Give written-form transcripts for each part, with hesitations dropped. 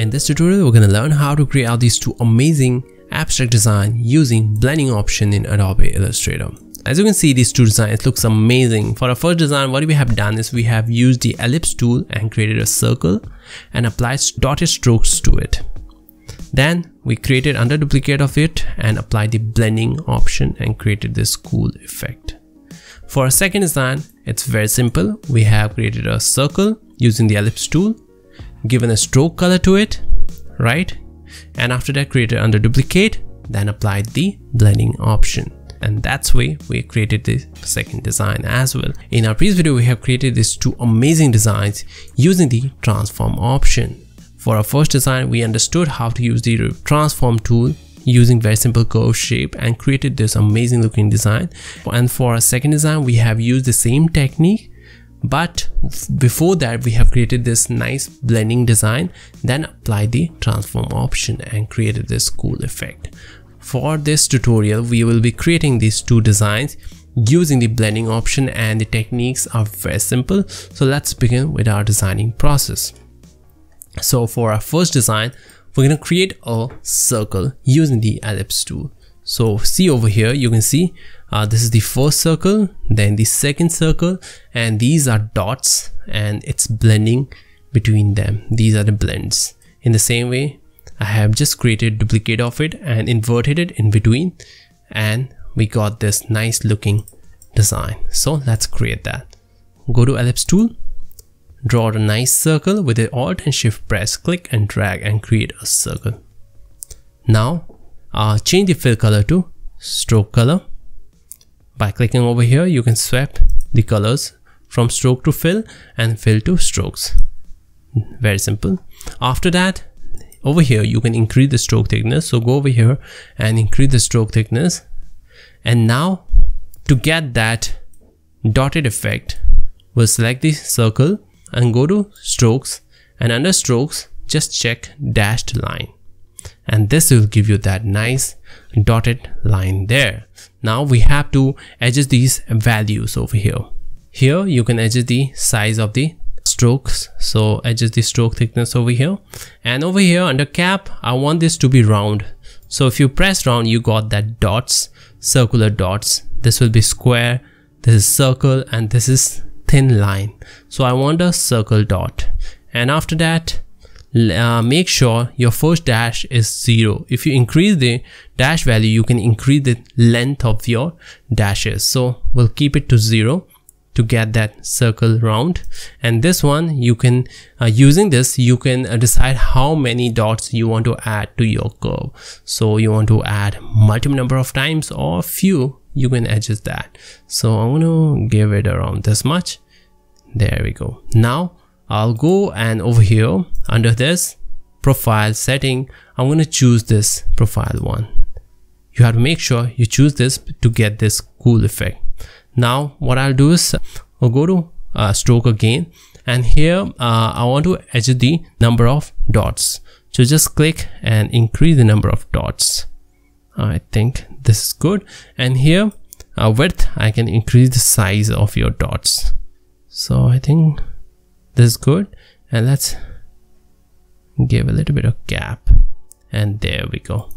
In this tutorial, we're going to learn how to create these two amazing abstract design using blending option in Adobe Illustrator. As you can see, these two designs looks amazing. For our first design, what we have done is we have used the ellipse tool and created a circle and applied dotted strokes to it. Then we created under duplicate of it and applied the blending option and created this cool effect. For our second design, it's very simple. We have created a circle using the ellipse tool, given a stroke color to it, right? And after that, created under duplicate, then applied the blending option. And that's way we created the second design as well. In our previous video, we have created these two amazing designs using the transform option. For our first design, we understood how to use the transform tool using very simple curve shape and created this amazing looking design. And for our second design, we have used the same technique, but before that we have created this nice blending design, then applied the transform option and created this cool effect. For this tutorial, we will be creating these two designs using the blending option, and the techniques are very simple. So let's begin with our designing process. So for our first design, we're going to create a circle using the ellipse tool. So see over here, you can see this is the first circle, then the second circle, and these are dots and it's blending between them. These are the blends. In the same way, I have just created duplicate of it and inverted it in between, and we got this nice looking design. So let's create that. Go to ellipse tool, draw a nice circle with the Alt and Shift press, click and drag and create a circle. Now change the fill color to stroke color. By clicking over here, you can swap the colors from stroke to fill and fill to strokes. Very simple. After that, over here you can increase the stroke thickness, so go over here and increase the stroke thickness. And now to get that dotted effect, we'll select the circle and go to strokes, and under strokes just check dashed line, and this will give you that nice dotted line there. Now we have to adjust these values over here. Here you can adjust the size of the strokes, so adjust the stroke thickness over here, and over here under cap I want this to be round. So if you press round, you got that dots, circular dots. This will be square, this is circle, and this is thin line. So I want a circle dot. And after that, make sure your first dash is 0. If you increase the dash value, you can increase the length of your dashes. So we'll keep it to 0 to get that circle round. And this one, you can using this you can decide how many dots you want to add to your curve. So you want to add multiple number of times or few, you can adjust that. So I'm gonna give it around this much. There we go. Now I'll go and over here under this profile setting, I'm gonna choose this profile one. You have to make sure you choose this to get this cool effect. Now what I'll do is I'll go to stroke again, and here I want to adjust the number of dots. So just click and increase the number of dots. I think this is good. And here width, I can increase the size of your dots. So I think this is good. And let's give a little bit of gap, and there we go.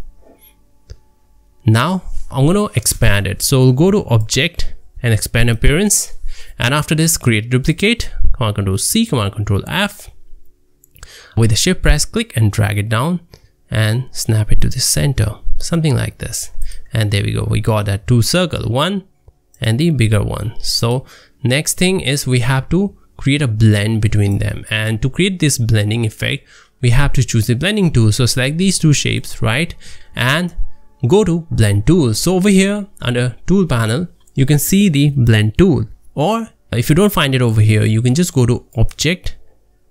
Now I'm going to expand it. So we'll go to object and expand appearance, and after this create duplicate, command control C, command control F, with the shift press, click and drag it down and snap it to the center, something like this. And there we go, we got that two circle, one and the bigger one. So next thing is we have to create a blend between them, and to create this blending effect we have to choose the blending tool. So select these two shapes, right, and go to blend tool. So over here under tool panel you can see the blend tool, or if you don't find it over here, you can just go to object,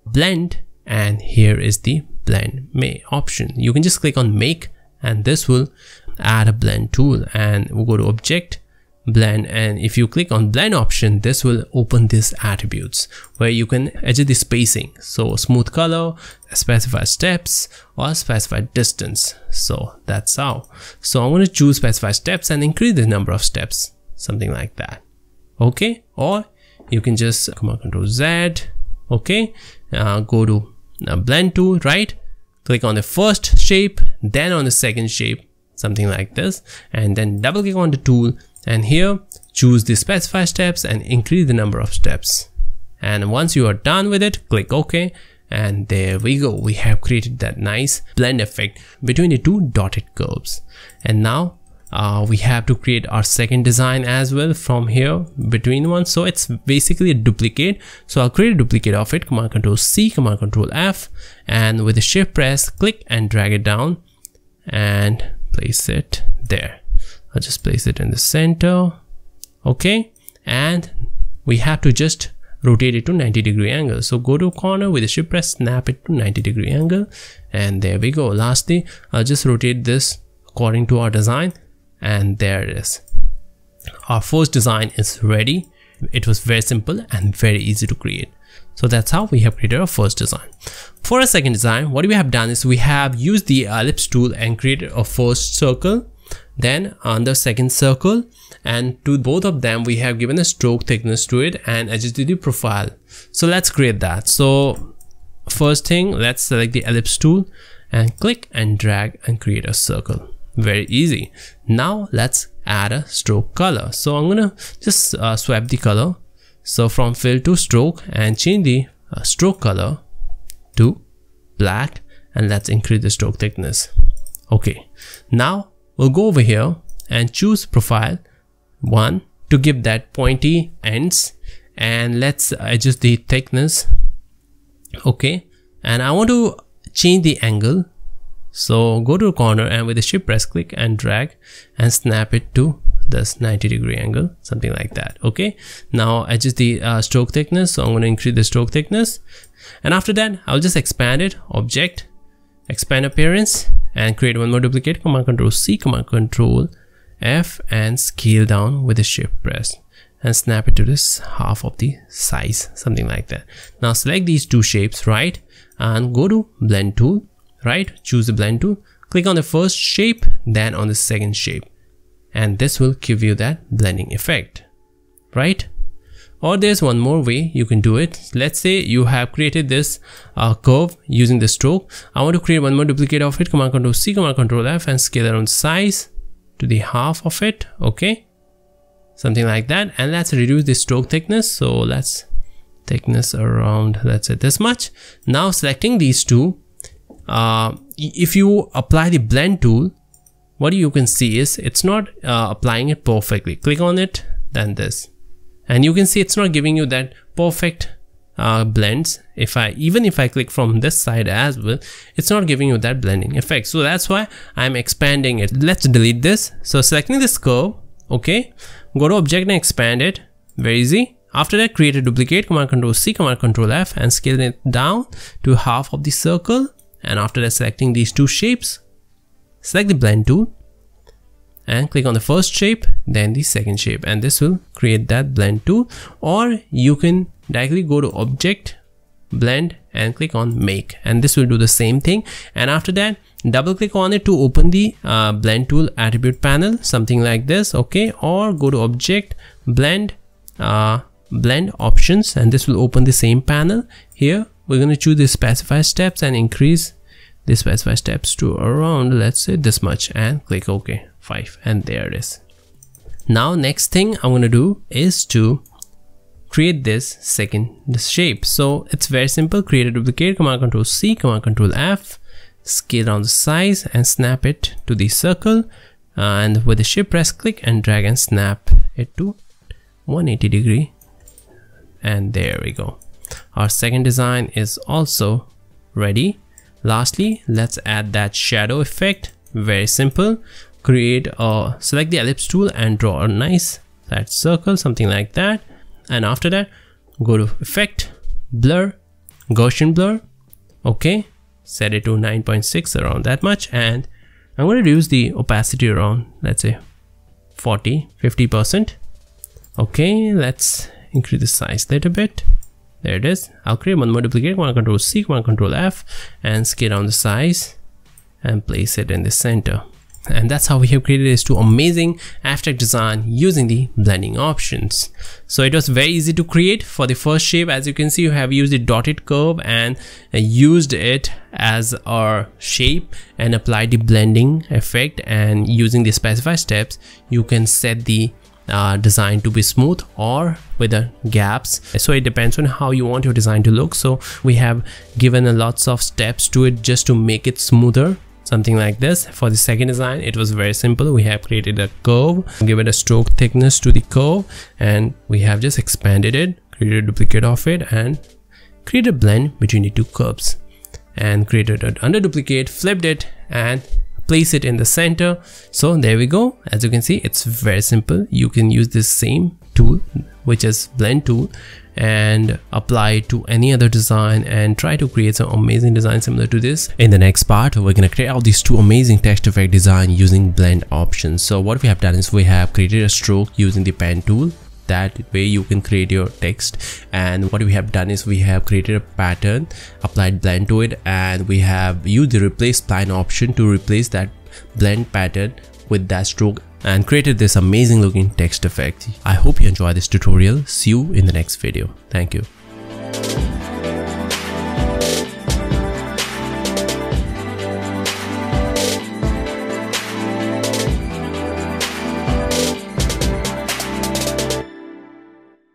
blend, and here is the blend option. You can just click on make, and this will add a blend tool, and we'll go to object, blend, and if you click on blend option, this will open these attributes where you can adjust the spacing. So smooth color, specified steps, or specified distance. So that's how. So I'm going to choose specified steps and increase the number of steps, something like that. Okay, or you can just command control Z. Okay, go to blend tool, right, click on the first shape, then on the second shape, something like this, and then double click on the tool, and here choose the specified steps and increase the number of steps. And once you are done with it, click OK, and there we go. We have created that nice blend effect between the two dotted curves. And now we have to create our second design as well from here between ones. So it's basically a duplicate. So I'll create a duplicate of it. Command Control C, Command Control F, and with the shift press, click and drag it down and place it there. I'll just place it in the center. Okay, and we have to just rotate it to 90-degree angle. So go to corner with the shift press, snap it to 90-degree angle, and there we go. Lastly, I'll just rotate this according to our design, and there it is. Our first design is ready. It was very simple and very easy to create. So that's how we have created our first design. For our second design, what we have done is we have used the ellipse tool and created a first circle, then on the second circle, and to both of them we have given a stroke thickness to it and adjusted the profile. So let's create that. So first thing, let's select the ellipse tool and click and drag and create a circle. Very easy. Now let's add a stroke color. So I'm gonna just swap the color. So from fill to stroke, and change the stroke color to black, and let's increase the stroke thickness. Okay, now we'll go over here and choose profile 1 to give that pointy ends, and let's adjust the thickness. Okay, and I want to change the angle. So go to the corner and with the shift press, click and drag and snap it to this 90-degree angle, something like that. Okay, now adjust the stroke thickness. So I'm going to increase the stroke thickness, and after that I'll just expand it. Object, expand appearance, and create one more duplicate. Command Control C, Command Control F, and scale down with the shift press and snap it to this half of the size, something like that. Now select these two shapes, right, and go to blend tool, right, choose the blend tool, click on the first shape, then on the second shape, and this will give you that blending effect, right? Or there's one more way you can do it. Let's say you have created this curve using the stroke. I want to create one more duplicate of it. Command Control C, Command Control F, and scale around size to the half of it. Okay, something like that. And let's reduce the stroke thickness. So let's thickness around, let's say this much. Now selecting these two, if you apply the blend tool, what you can see is it's not applying it perfectly. Click on it, then this, and you can see it's not giving you that perfect blends. Even if I click from this side as well, it's not giving you that blending effect. So that's why I'm expanding it. Let's delete this. So selecting this curve, okay, go to object and expand it. Very easy. After that, create a duplicate. Command Control C, Command Control F, and scale it down to half of the circle. And after that, selecting these two shapes, select the blend tool and click on the first shape, then the second shape, and this will create that blend tool. Or you can directly go to object, blend, and click on make, and this will do the same thing. And after that, double click on it to open the blend tool attribute panel, something like this. Okay, or go to object, blend, blend options, and this will open the same panel. Here we're going to choose the specified steps and increase the specified steps to around, let's say this much, and click OK. 5, and there it is. Now next thing I'm going to do is to create this second shape. So it's very simple. Create a duplicate. Command Control C, Command Control F, scale down the size and snap it to the circle, and with the shift press, click and drag and snap it to 180 degree, and there we go. Our second design is also ready. Lastly, let's add that shadow effect. Very simple. Create or select the ellipse tool and draw a nice flat circle, something like that. And after that, go to effect, blur, Gaussian blur. Okay, set it to 9.6, around that much, and I'm going to reduce the opacity around, let's say 40-50%. Okay, let's increase the size a little bit. There it is. I'll create one more duplicate. Command Control C, Command Control F, and scale down the size and place it in the center. And that's how we have created these two amazing abstract design using the blending options. So it was very easy to create. For the first shape, as you can see, you have used a dotted curve and used it as our shape and applied the blending effect, and using the specified steps you can set the design to be smooth or with the gaps. So it depends on how you want your design to look. So we have given a lots of steps to it just to make it smoother. Something like this. For the second design, it was very simple. We have created a curve, given a stroke thickness to the curve, and we have just expanded it, created a duplicate of it, and created a blend between the two curves, and created an under duplicate, flipped it, and place it in the center. So there we go. As you can see, it's very simple. You can use this same tool, which is blend tool, and apply it to any other design and try to create some amazing design similar to this. In the next part, we're gonna create out these two amazing text effect design using blend options. So what we have done is we have created a stroke using the pen tool. That way you can create your text, and what we have done is we have created a pattern, applied blend to it, and we have used the replace spline option to replace that blend pattern with that stroke and created this amazing looking text effect. I hope you enjoy this tutorial. See you in the next video. Thank you.